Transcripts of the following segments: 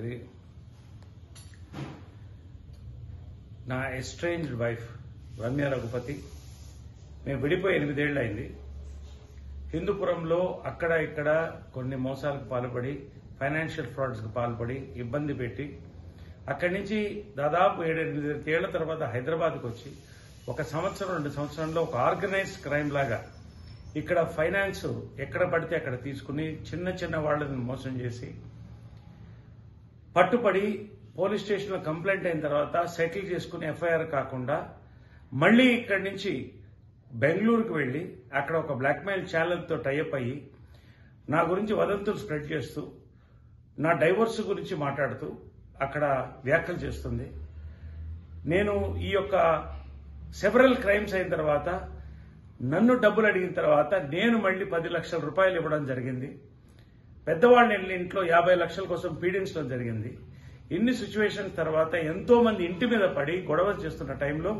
very na estranged wife Ramya Raghupati మేము విడిపోయి 8 ఏళ్లు అయింది. హిందూపురంలో అక్కడ ఇక్కడ కొన్ని మోసాలకు పాల్పడి ఫైనాన్షియల్ ఫ్రాడ్స్కి పాల్పడి ఇబ్బంది పెట్టి అక్కడి నుంచి దాదాపు 7-8 ఏళ్ల తర్వాత హైదరాబాద్కి వచ్చి 1 సంవత్సరం 2 సంవత్సరాల్లో ఒక ఆర్గనైజ్ క్రైమ్ లాగా ఇక్కడ ఫైనాన్స్ ఎక్కడ పడితే అక్కడ తీసుకుని చిన్న చిన్న వాళ్ళని మోసం చేసి పట్టుపడి పోలీస్ స్టేషన్లో కంప్లైంట్ అయిన తర్వాత సెటిల్ చేసుకుని ఎఫ్ఐఆర్ కాకుండా మళ్ళీ ఇక్కడి నుంచి బెంగళూరుకు వెళ్లి అక్కడ ఒక బ్లాక్మెయిల్ ఛానల్తో టైఅప్ అయ్యి నా గురించి వదంతులు స్ప్రెడ్ చేస్తూ నా డైవర్స్ గురించి మాట్లాడుతూ అక్కడ వ్యాఖ్యలు చేస్తుంది. నేను ఈ యొక్క సెవరల్ క్రైమ్స్ అయిన తర్వాత నన్ను డబ్బులు అడిగిన తర్వాత నేను మళ్ళీ 10 లక్షల రూపాయలు ఇవ్వడం జరిగింది. పెద్దవాళ్ళని వెళ్ళి ఇంట్లో 50 లక్షల కోసం పీడించడం జరిగింది. ఇన్ని సిచ్యువేషన్ తర్వాత ఎంతో మంది ఇంటి మీద పడి గొడవలు చేస్తున్న టైంలో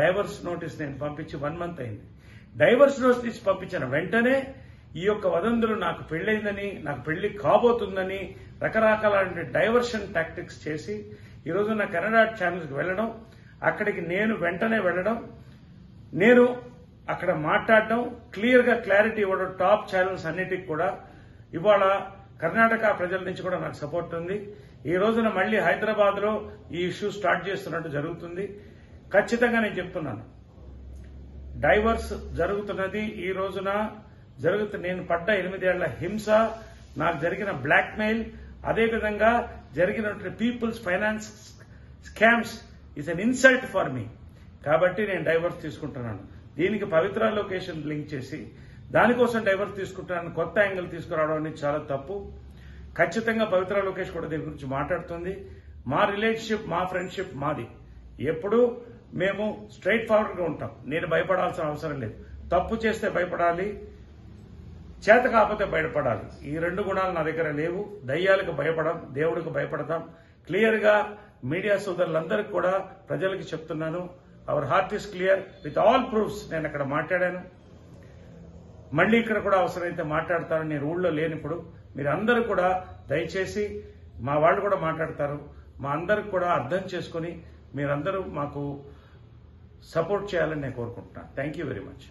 డైవర్స్ నోటీస్ నేను పంపించి 1 మంత్ అయింది. డైవర్స్ నోటీస్ పంపించిన వెంటనే ఈ యొక్క వదంతులు నాకు పెళ్లైందని నాకు పెళ్లి కాబోతుందని రకరకాల డైవర్షన్ టాక్టిక్స్ చేసి ఈరోజు నా కన్నడ ఛానల్కి వెళ్లడం, అక్కడికి నేను వెంటనే వెళ్లడం, నేను అక్కడ మాట్లాడడం, క్లియర్ గా క్లారిటీ ఇవ్వడం, టాప్ ఛానల్స్ అన్నిటికి కూడా. ఇవాళ కర్ణాటక ప్రజల నుంచి కూడా నాకు సపోర్ట్ ఉంది. ఈ రోజున మళ్లీ హైదరాబాద్ లో ఈ ఇష్యూ స్టార్ట్ చేస్తున్నట్టు జరుగుతుంది. ఖచ్చితంగా నేను చెప్తున్నాను, డైవర్స్ జరుగుతున్నది ఈ రోజున జరుగుతున్న నేను పడ్డ 8 ఏళ్ల హింస, నాకు జరిగిన బ్లాక్మెయిల్, అదేవిధంగా జరిగినటువంటి peoples finance scams is an insult for me. కాబట్టి నేను డైవర్స్ తీసుకుంటున్నాను. దీనికి పవిత్ర లొకేషన్ లింక్ చేసి దానికోసం డైవర్స్ తీసుకుంటానని కొత్త యాంగిల్ తీసుకురావడం అనేది చాలా తప్పు. ఖచ్చితంగా పవిత్ర లోకేష్ కూడా దీని గురించి మాట్లాడుతుంది. మా రిలేషన్షిప్, మా ఫ్రెండ్షిప్ మాది. ఎప్పుడు మేము స్ట్రైట్ ఫార్వర్డ్గా ఉంటాం. నేను భయపడాల్సిన అవసరం లేదు. తప్పు చేస్తే భయపడాలి, చేత కాకపోతే బయటపడాలి. ఈ 2 గుణాలు నా దగ్గర లేవు. దయ్యాలకు భయపడం, దేవుడికి భయపడతాం. క్లియర్గా మీడియా సోదరులందరికీ కూడా ప్రజలకు చెప్తున్నాను, our heart is clear with all proofs. నేను అక్కడ మాట్లాడాను, మళ్ళీ ఇక్కడ కూడా అవసరమైతే మాట్లాడతాను. నేను ఊళ్ళో లేనిప్పుడు మీరు అందరూ కూడా దయచేసి, మా వాళ్ళు కూడా మాట్లాడతారు, మా అందరికి కూడా అర్థం చేసుకుని మీరందరూ మాకు సపోర్ట్ చేయాలని నేను కోరుకుంటున్నాను. Thank you very much.